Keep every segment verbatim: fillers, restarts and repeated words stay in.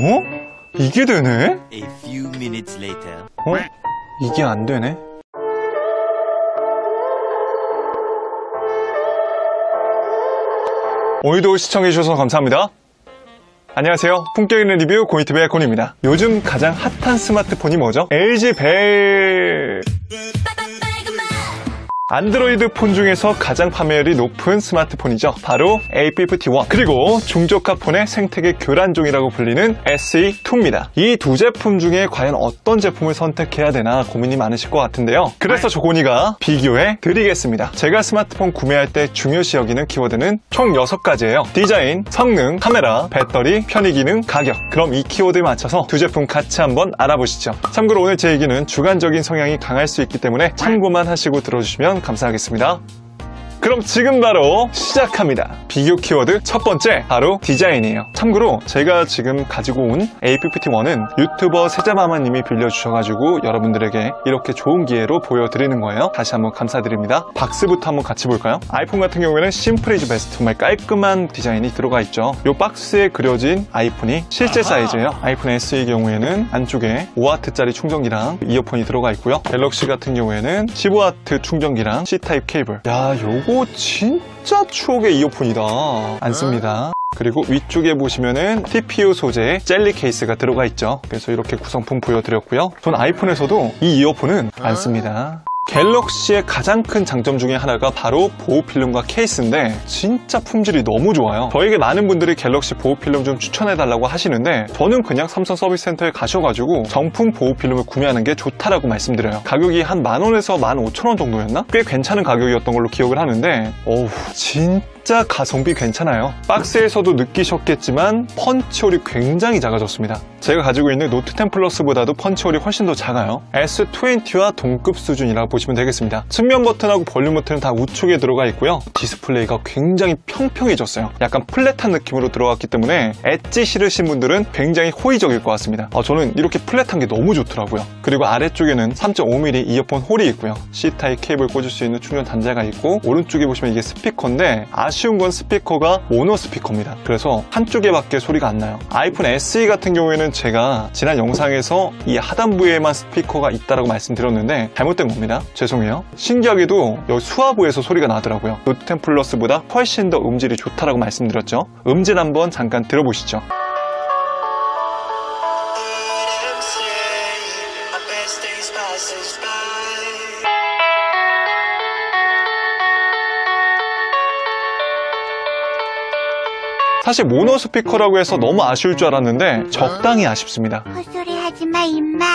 어? 이게 되네? A few minutes later. 어? 이게 안 되네? 오늘도 시청해주셔서 감사합니다. 안녕하세요. 품격 있는 리뷰 고니티비의 고니입니다. 요즘 가장 핫한 스마트폰이 뭐죠? 엘지 벨... 안드로이드 폰 중에서 가장 판매율이 높은 스마트폰이죠. 바로 에이 피프티원, 그리고 중저가 폰의 생태계 교란종이라고 불리는 에스이투입니다. 이 두 제품 중에 과연 어떤 제품을 선택해야 되나 고민이 많으실 것 같은데요. 그래서 조고니가 비교해 드리겠습니다. 제가 스마트폰 구매할 때 중요시 여기는 키워드는 총 여섯 가지예요. 디자인, 성능, 카메라, 배터리, 편의 기능, 가격. 그럼 이 키워드에 맞춰서 두 제품 같이 한번 알아보시죠. 참고로 오늘 제 얘기는 주관적인 성향이 강할 수 있기 때문에 참고만 하시고 들어주시면 감사하겠습니다. 그럼 지금 바로 시작합니다. 비교 키워드 첫 번째, 바로 디자인이에요. 참고로 제가 지금 가지고 온 에이 피프티원은 유튜버 세자마마님이 빌려주셔가지고 여러분들에게 이렇게 좋은 기회로 보여드리는 거예요. 다시 한번 감사드립니다. 박스부터 한번 같이 볼까요? 아이폰 같은 경우에는 심플 이즈 베스트, 정말 깔끔한 디자인이 들어가 있죠. 이 박스에 그려진 아이폰이 실제 사이즈예요. 아이폰 에스의 경우에는 안쪽에 오 와트짜리 충전기랑 이어폰이 들어가 있고요. 갤럭시 같은 경우에는 십오 와트 충전기랑 C타입 케이블. 야, 요 오, 진짜 추억의 이어폰이다. 안 씁니다. 그리고 위쪽에 보시면은 티피유 소재의 젤리 케이스가 들어가 있죠. 그래서 이렇게 구성품 보여드렸고요. 전 아이폰에서도 이 이어폰은 안 씁니다. 갤럭시의 가장 큰 장점 중에 하나가 바로 보호필름과 케이스인데 진짜 품질이 너무 좋아요. 저에게 많은 분들이 갤럭시 보호필름 좀 추천해달라고 하시는데 저는 그냥 삼성 서비스센터에 가셔가지고 정품 보호필름을 구매하는 게 좋다라고 말씀드려요. 가격이 한 만원에서 만 오천원 정도였나? 꽤 괜찮은 가격이었던 걸로 기억을 하는데 어우, 진짜 가성비 괜찮아요. 박스에서도 느끼셨겠지만 펀치홀이 굉장히 작아졌습니다. 제가 가지고 있는 노트 텐 플러스보다도 펀치홀이 훨씬 더 작아요. 에스 이십와 동급 수준이라고 보시면 되겠습니다. 측면 버튼하고 볼륨 버튼은 다 우측에 들어가 있고요. 디스플레이가 굉장히 평평해졌어요. 약간 플랫한 느낌으로 들어갔기 때문에 엣지 싫으신 분들은 굉장히 호의적일 것 같습니다. 아, 저는 이렇게 플랫한 게 너무 좋더라고요. 그리고 아래쪽에는 삼 점 오 밀리미터 이어폰 홀이 있고요. C타입 케이블 꽂을 수 있는 충전 단자가 있고, 오른쪽에 보시면 이게 스피커인데 아쉬운 건 스피커가 모노 스피커입니다. 그래서 한쪽에 밖에 소리가 안 나요. 아이폰 에스이 같은 경우에는 제가 지난 영상에서 이 하단부에만 스피커가 있다라고 말씀드렸는데 잘못된 겁니다. 죄송해요. 신기하게도 여기 수하부에서 소리가 나더라고요. 노트 텐 플러스보다 훨씬 더 음질이 좋다라고 말씀드렸죠. 음질 한번 잠깐 들어보시죠. 사실 모노 스피커라고 해서 너무 아쉬울 줄 알았는데 적당히 아쉽습니다. 헛소리 하지마 임마.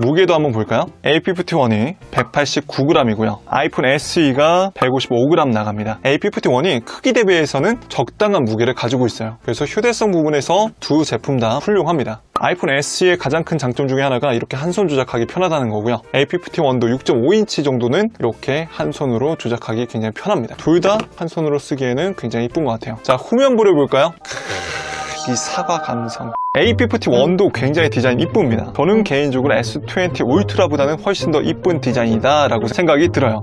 무게도 한번 볼까요? 에이 피프티원이 백팔십구 그램이고요. 아이폰 에스이가 백오십오 그램 나갑니다. 에이 피프티원이 크기 대비해서는 적당한 무게를 가지고 있어요. 그래서 휴대성 부분에서 두 제품 다 훌륭합니다. 아이폰 에스이의 가장 큰 장점 중에 하나가 이렇게 한 손 조작하기 편하다는 거고요. 에이 피프티원도 육 점 오 인치 정도는 이렇게 한 손으로 조작하기 굉장히 편합니다. 둘 다 한 손으로 쓰기에는 굉장히 이쁜 것 같아요. 자, 후면 보려볼까요? 이 사과 감성. 에이 피프티원도 굉장히 디자인 이쁩니다. 저는 개인적으로 에스 이십 울트라보다는 훨씬 더 이쁜 디자인이다 라고 생각이 들어요.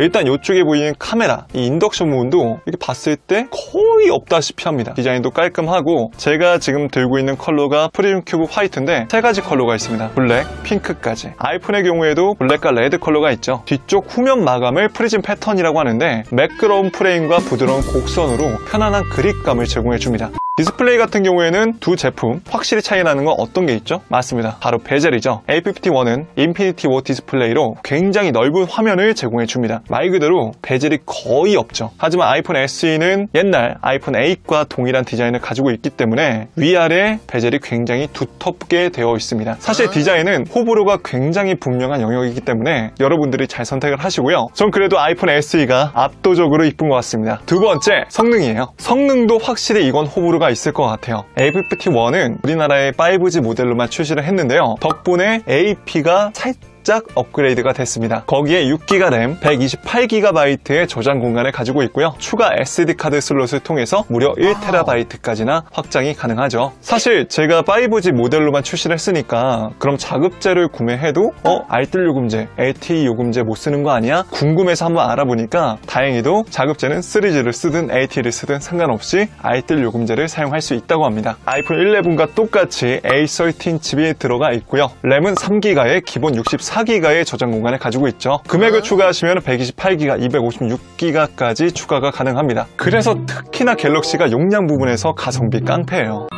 일단 이쪽에 보이는 카메라, 이 인덕션 부분도 이렇게 봤을 때 거의 없다시피 합니다. 디자인도 깔끔하고, 제가 지금 들고 있는 컬러가 프리즘 큐브 화이트인데 세 가지 컬러가 있습니다. 블랙, 핑크까지. 아이폰의 경우에도 블랙과 레드 컬러가 있죠. 뒤쪽 후면 마감을 프리즘 패턴이라고 하는데 매끄러운 프레임과 부드러운 곡선으로 편안한 그립감을 제공해줍니다. 디스플레이 같은 경우에는 두 제품 확실히 차이 나는 건 어떤 게 있죠? 맞습니다. 바로 베젤이죠. 에이 피프티원은 인피니티 워 디스플레이로 굉장히 넓은 화면을 제공해줍니다. 말 그대로 베젤이 거의 없죠. 하지만 아이폰 에스이는 옛날 아이폰 에이트과 동일한 디자인을 가지고 있기 때문에 위아래 베젤이 굉장히 두텁게 되어 있습니다. 사실 디자인은 호불호가 굉장히 분명한 영역이기 때문에 여러분들이 잘 선택을 하시고요. 전 그래도 아이폰 에스이가 압도적으로 이쁜 것 같습니다. 두 번째, 성능이에요. 성능도 확실히 이건 호불호가 있을 것 같아요. 에이 피프티원은 우리나라의 파이브지 모델로만 출시를 했는데요. 덕분에 에이피가 살짝 살짝 업그레이드가 됐습니다. 거기에 육 기가 램, 백이십팔 기가바이트의 저장 공간을 가지고 있고요. 추가 에스디 카드 슬롯을 통해서 무려 일 테라바이트까지나 확장이 가능하죠. 사실 제가 파이브 지 모델로만 출시를 했으니까 그럼 자급제를 구매해도 어? 알뜰 요금제, 엘티이 요금제 못 쓰는 거 아니야? 궁금해서 한번 알아보니까 다행히도 자급제는 쓰리 지를 쓰든 엘티이를 쓰든 상관없이 알뜰 요금제를 사용할 수 있다고 합니다. 아이폰 십일과 똑같이 에이 십삼 칩이 들어가 있고요. 램은 삼 기가에 기본 육십사 기가의 저장 공간을 가지고 있죠. 금액을 추가하시면 백이십팔 기가, 이백오십육 기가까지 추가가 가능합니다. 그래서 특히나 갤럭시가 용량 부분에서 가성비 깡패예요.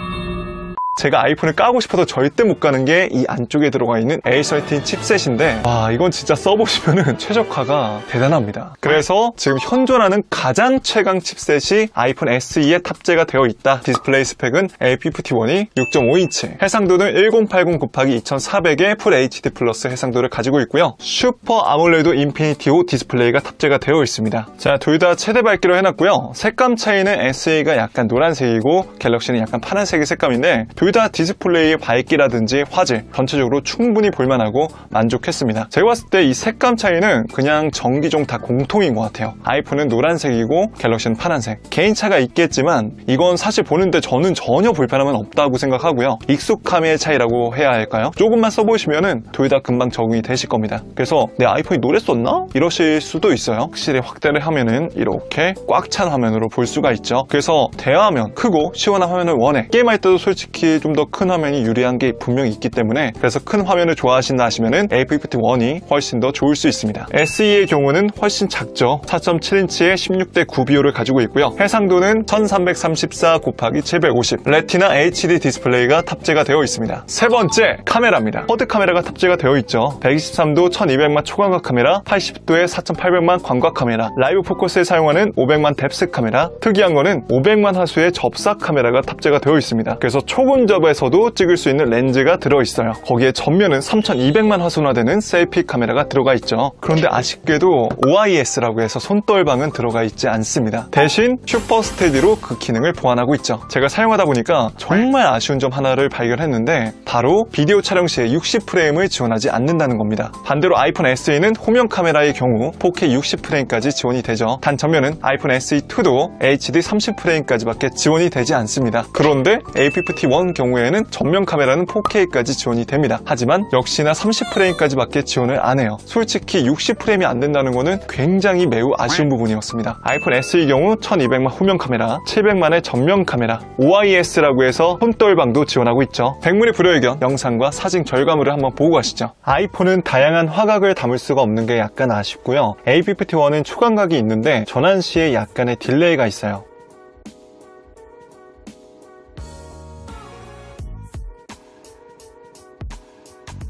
제가 아이폰을 까고 싶어서 절대 못 가는 게 이 안쪽에 들어가 있는 에이 십삼 칩셋인데, 와, 이건 진짜 써보시면은 최적화가 대단합니다. 그래서 지금 현존하는 가장 최강 칩셋이 아이폰 에스이에 탑재가 되어 있다. 디스플레이 스펙은 에이 피프티원이 육 점 오 인치, 해상도는 천팔십 곱하기 이천사백의 풀 에이치디 플러스 해상도를 가지고 있고요. 슈퍼 아몰레드 인피니티 워 디스플레이가 탑재가 되어 있습니다. 자, 둘 다 최대 밝기로 해놨고요. 색감 차이는 에스이가 약간 노란색이고 갤럭시는 약간 파란색의 색감인데, 둘 다 디스플레이의 밝기라든지 화질 전체적으로 충분히 볼만하고 만족했습니다. 제가 봤을 때 이 색감 차이는 그냥 전기종 다 공통인 것 같아요. 아이폰은 노란색이고 갤럭시는 파란색. 개인차가 있겠지만 이건 사실 보는데 저는 전혀 불편함은 없다고 생각하고요. 익숙함의 차이라고 해야 할까요? 조금만 써보시면은 둘 다 금방 적응이 되실 겁니다. 그래서 내 아이폰이 노래 썼나? 이러실 수도 있어요. 확실히 확대를 하면은 이렇게 꽉 찬 화면으로 볼 수가 있죠. 그래서 대화면 크고 시원한 화면을 원해. 게임할 때도 솔직히 좀 더 큰 화면이 유리한 게 분명히 있기 때문에, 그래서 큰 화면을 좋아하신다 하시면은 에이 피프티원이 훨씬 더 좋을 수 있습니다. 에스이의 경우는 훨씬 작죠. 사 점 칠 인치의 십육 대 구 비율을 가지고 있고요. 해상도는 천삼백삼십사 곱하기 칠백오십, 레티나 에이치디 디스플레이가 탑재가 되어 있습니다. 세 번째, 카메라입니다. 쿼드 카메라가 탑재가 되어 있죠. 백이십삼 도 천이백만 초광각 카메라, 팔십 도의 사천팔백만 광각 카메라, 라이브 포커스에 사용하는 오백만 뎁스 카메라, 특이한 거는 오백만 화수의 접사 카메라가 탑재가 되어 있습니다. 그래서 초광 접에서도 찍을 수 있는 렌즈가 들어있어요. 거기에 전면은 삼천이백만 화소나 되는 셀피 카메라가 들어가 있죠. 그런데 아쉽게도 오아이에스라고 해서 손떨방은 들어가 있지 않습니다. 대신 슈퍼 스테디로 그 기능을 보완하고 있죠. 제가 사용하다 보니까 정말 아쉬운 점 하나를 발견했는데, 바로 비디오 촬영 시에 육십 프레임을 지원하지 않는다는 겁니다. 반대로 아이폰 에스이는 후면 카메라의 경우 포케이 육십 프레임까지 지원이 되죠. 단 전면은 아이폰 에스이 투도 에이치디 삼십 프레임까지밖에 지원이 되지 않습니다. 그런데 에이 피프티원 경우에는 전면 카메라는 포케이까지 지원이 됩니다. 하지만 역시나 삼십 프레임까지밖에 지원을 안 해요. 솔직히 육십 프레임이 안 된다는 거는 굉장히 매우 아쉬운 부분이었습니다. 아이폰 에스이 경우 천이백만 후면 카메라, 칠백만의 전면 카메라, 오아이에스라고 해서 손떨방도 지원하고 있죠. 백문의 불여의견, 영상과 사진 결과물을 한번 보고 가시죠. 아이폰은 다양한 화각을 담을 수가 없는 게 약간 아쉽고요. 에이 피프티원은 초광각이 있는데 전환 시에 약간의 딜레이가 있어요.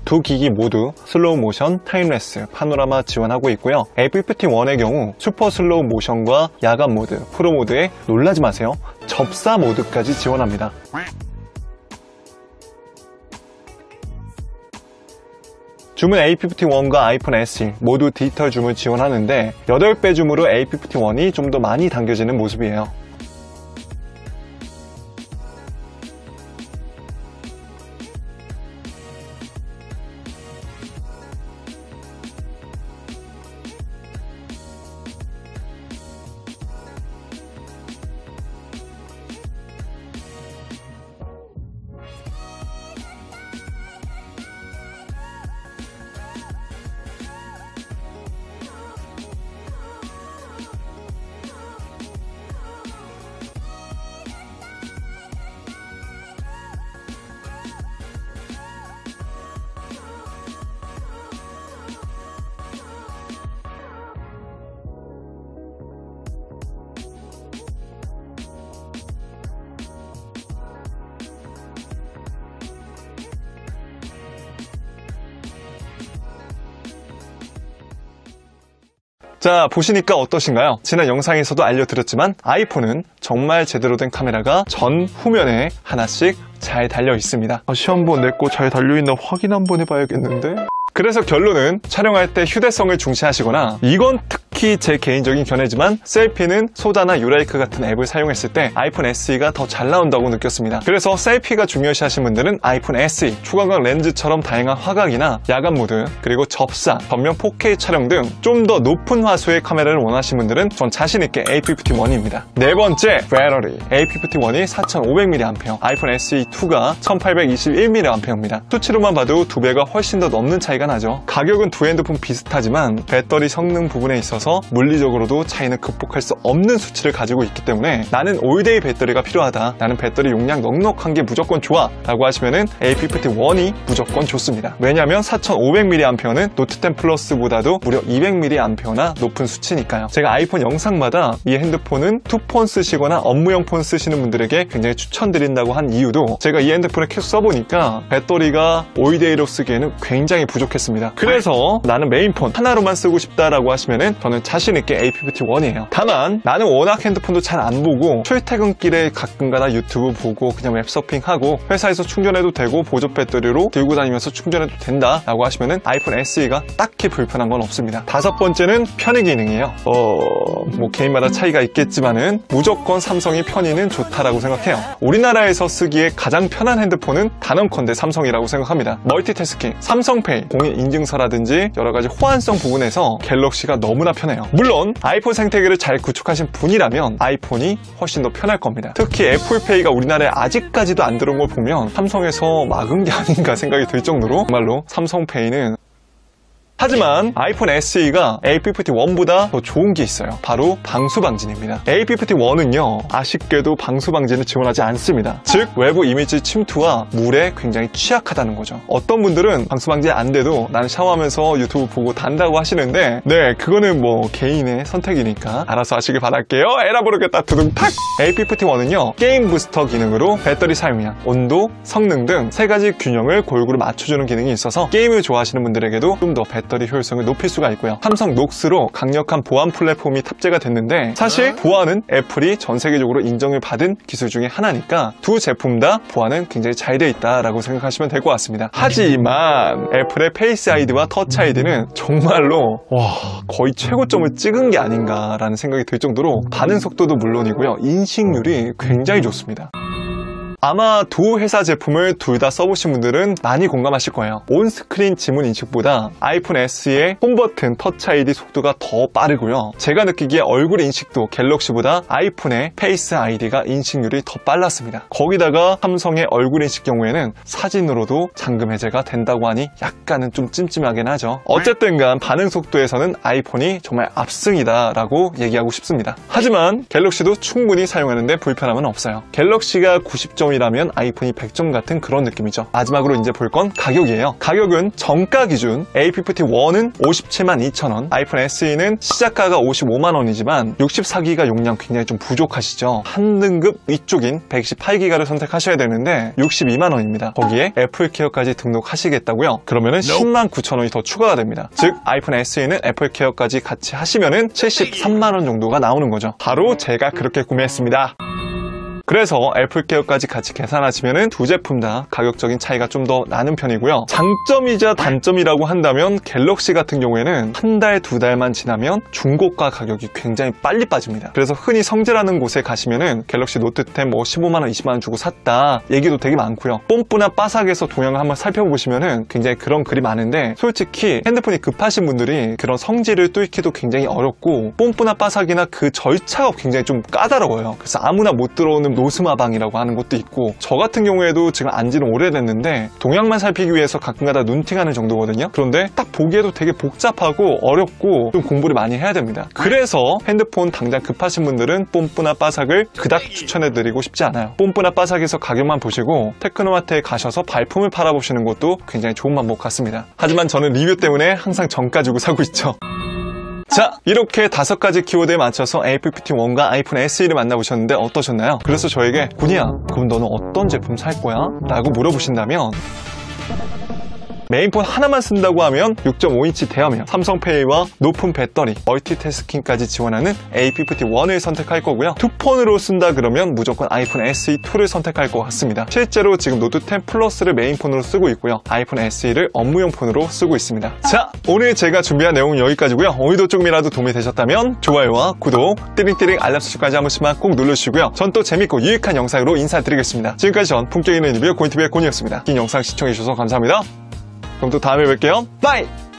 두 기기 모두 슬로우 모션, 타임레스, 파노라마 지원하고 있고요. 에이 피프티원의 경우 슈퍼 슬로우 모션과 야간 모드, 프로 모드에 놀라지 마세요. 접사 모드까지 지원합니다. 줌은 에이 피프티원과 아이폰 에스이 모두 디지털 줌을 지원하는데 여덟 배 줌으로 에이 피프티원이 좀 더 많이 당겨지는 모습이에요. 자, 보시니까 어떠신가요? 지난 영상에서도 알려드렸지만 아이폰은 정말 제대로 된 카메라가 전 후면에 하나씩 잘 달려 있습니다. 다시 한번 내 거 잘 달려있나 확인 한번 해봐야겠는데? 그래서 결론은 촬영할 때 휴대성을 중시하시거나, 이건 특히 제 개인적인 견해지만 셀피는 소다나 유라이크 같은 앱을 사용했을 때 아이폰 에스이가 더 잘 나온다고 느꼈습니다. 그래서 셀피가 중요시 하신 분들은 아이폰 에스이, 초광각 렌즈처럼 다양한 화각이나 야간 모드, 그리고 접사, 전면 포케이 촬영 등 좀 더 높은 화소의 카메라를 원하신 분들은 전 자신있게 에이 피프티원입니다. 네 번째, 배터리. 에이 피프티원이 사천오백 밀리암페어, 아이폰 에스이 투가 천팔백이십일 밀리암페어입니다. 수치로만 봐도 두 배가 훨씬 더 넘는 차이가 나죠. 가격은 두 핸드폰 비슷하지만 배터리 성능 부분에 있어서 물리적으로도 차이는 극복할 수 없는 수치를 가지고 있기 때문에, 나는 올데이 배터리가 필요하다, 나는 배터리 용량 넉넉한 게 무조건 좋아 라고 하시면은 에이 피프티원이 무조건 좋습니다. 왜냐면 사천오백 밀리암페어는 노트 텐 플러스보다도 무려 이백 밀리암페어나 높은 수치니까요. 제가 아이폰 영상마다 이 핸드폰은 투폰 쓰시거나 업무용 폰 쓰시는 분들에게 굉장히 추천드린다고 한 이유도, 제가 이 핸드폰을 계속 써보니까 배터리가 올데이로 쓰기에는 굉장히 부족했습니다. 그래서 나는 메인폰 하나로만 쓰고 싶다라고 하시면은 저는 자신있게 에이 피프티원이에요. 다만 나는 워낙 핸드폰도 잘 안 보고, 출퇴근길에 가끔가다 유튜브 보고 그냥 웹서핑하고 회사에서 충전해도 되고 보조 배터리로 들고 다니면서 충전해도 된다 라고 하시면은 아이폰 에스이가 딱히 불편한 건 없습니다. 다섯 번째는 편의 기능이에요. 어... 뭐 개인마다 차이가 있겠지만은 무조건 삼성이 편의는 좋다라고 생각해요. 우리나라에서 쓰기에 가장 편한 핸드폰은 단언컨대 삼성이라고 생각합니다. 멀티태스킹, 삼성페이, 공인인증서라든지 여러가지 호환성 부분에서 갤럭시가 너무나 편해요. 물론 아이폰 생태계를 잘 구축하신 분이라면 아이폰이 훨씬 더 편할 겁니다. 특히 애플페이가 우리나라에 아직까지도 안 들어온 걸 보면 삼성에서 막은 게 아닌가 생각이 들 정도로 정말로 삼성페이는. 하지만 아이폰 에스이가 에이 피프티원보다 더 좋은 게 있어요. 바로 방수방진입니다. 에이 피프티원은요 아쉽게도 방수방진을 지원하지 않습니다. 즉 외부 이미지 침투와 물에 굉장히 취약하다는 거죠. 어떤 분들은 방수방진 안 돼도 나는 샤워하면서 유튜브 보고 단다고 하시는데, 네 그거는 뭐 개인의 선택이니까 알아서 하시길 바랄게요. 에라 모르겠다 두둥탁. 에이 피프티원은요 게임 부스터 기능으로 배터리 사용량, 온도, 성능 등 세 가지 균형을 골고루 맞춰주는 기능이 있어서 게임을 좋아하시는 분들에게도 좀 더 배터리 배터리 효율성을 높일 수가 있고요. 삼성 녹스로 강력한 보안 플랫폼이 탑재가 됐는데, 사실 보안은 애플이 전 세계적으로 인정을 받은 기술 중에 하나니까 두 제품 다 보안은 굉장히 잘 돼 있다라고 생각하시면 될 것 같습니다. 하지만 애플의 페이스 아이디와 터치 아이디는 정말로 와 거의 최고점을 찍은 게 아닌가라는 생각이 들 정도로 반응 속도도 물론이고요, 인식률이 굉장히 좋습니다. 아마 두 회사 제품을 둘 다 써보신 분들은 많이 공감하실 거예요. 온스크린 지문 인식보다 아이폰 에스의 홈버튼 터치 아이디 속도가 더 빠르고요. 제가 느끼기에 얼굴 인식도 갤럭시보다 아이폰의 페이스 아이디가 인식률이 더 빨랐습니다. 거기다가 삼성의 얼굴 인식 경우에는 사진으로도 잠금 해제가 된다고 하니 약간은 좀 찜찜하긴 하죠. 어쨌든 간 반응 속도에서는 아이폰이 정말 압승이다 라고 얘기하고 싶습니다. 하지만 갤럭시도 충분히 사용하는데 불편함은 없어요. 갤럭시가 구십 점 이라면 아이폰이 백 점 같은 그런 느낌이죠. 마지막으로 이제 볼 건 가격이에요. 가격은 정가 기준 에이 피프티원은 오십칠만 이천 원, 아이폰 에스이는 시작가가 오십오만 원이지만 육십사 기가 용량 굉장히 좀 부족하시죠. 한 등급 위쪽인 백십팔 기가를 선택하셔야 되는데 육십이만 원입니다. 거기에 애플케어까지 등록하시겠다고요? 그러면은 십만 구천 원이 더 추가가 됩니다. 즉 아이폰 에스이는 애플케어까지 같이 하시면은 칠십삼만 원 정도가 나오는 거죠. 바로 제가 그렇게 구매했습니다. 그래서 애플케어까지 같이 계산하시면 두 제품 다 가격적인 차이가 좀 더 나는 편이고요. 장점이자 단점이라고 한다면 갤럭시 같은 경우에는 한 달, 두 달만 지나면 중고가 가격이 굉장히 빨리 빠집니다. 그래서 흔히 성재라는 곳에 가시면 갤럭시 노트 텐 뭐 십오만 원, 이십만 원 주고 샀다 얘기도 되게 많고요. 뽐뿌나 빠삭에서 동향을 한번 살펴보시면 굉장히 그런 글이 많은데, 솔직히 핸드폰이 급하신 분들이 그런 성질을 뚫기도 굉장히 어렵고 뽐뿌나 빠삭이나 그 절차가 굉장히 좀 까다로워요. 그래서 아무나 못 들어오는 노스마방이라고 하는 것도 있고, 저 같은 경우에도 지금 안지는 오래됐는데 동향만 살피기 위해서 가끔가다 눈팅하는 정도거든요. 그런데 딱 보기에도 되게 복잡하고 어렵고 좀 공부를 많이 해야 됩니다. 그래서 핸드폰 당장 급하신 분들은 뽐뿌나 빠삭을 그닥 추천해드리고 싶지 않아요. 뽐뿌나 빠삭에서 가격만 보시고 테크노마트에 가셔서 발품을 팔아보시는 것도 굉장히 좋은 방법 같습니다. 하지만 저는 리뷰 때문에 항상 정가 주고 사고 있죠. 자, 이렇게 다섯 가지 키워드에 맞춰서 에이 피프티원과 아이폰 에스이를 만나보셨는데 어떠셨나요? 그래서 저에게 군이야, 그럼 너는 어떤 제품 살 거야? 라고 물어보신다면 메인폰 하나만 쓴다고 하면 육 점 오 인치 대화면, 삼성페이와 높은 배터리, 멀티태스킹까지 지원하는 에이 피프티원을 선택할 거고요. 두 폰으로 쓴다 그러면 무조건 아이폰 에스이 투를 선택할 것 같습니다. 실제로 지금 노트 텐 플러스를 메인폰으로 쓰고 있고요. 아이폰 에스이를 업무용 폰으로 쓰고 있습니다. 자, 오늘 제가 준비한 내용은 여기까지고요. 오늘도 조금이라도 도움이 되셨다면 좋아요와 구독, 띠링띠링 알람 설정까지 한 번씩만 꼭 눌러주시고요. 전 또 재밌고 유익한 영상으로 인사드리겠습니다. 지금까지 전 품격 있는 리뷰 고인티비의 고니였습니다. 긴 영상 시청해주셔서 감사합니다. 그럼 또 다음에 뵐게요. 바이!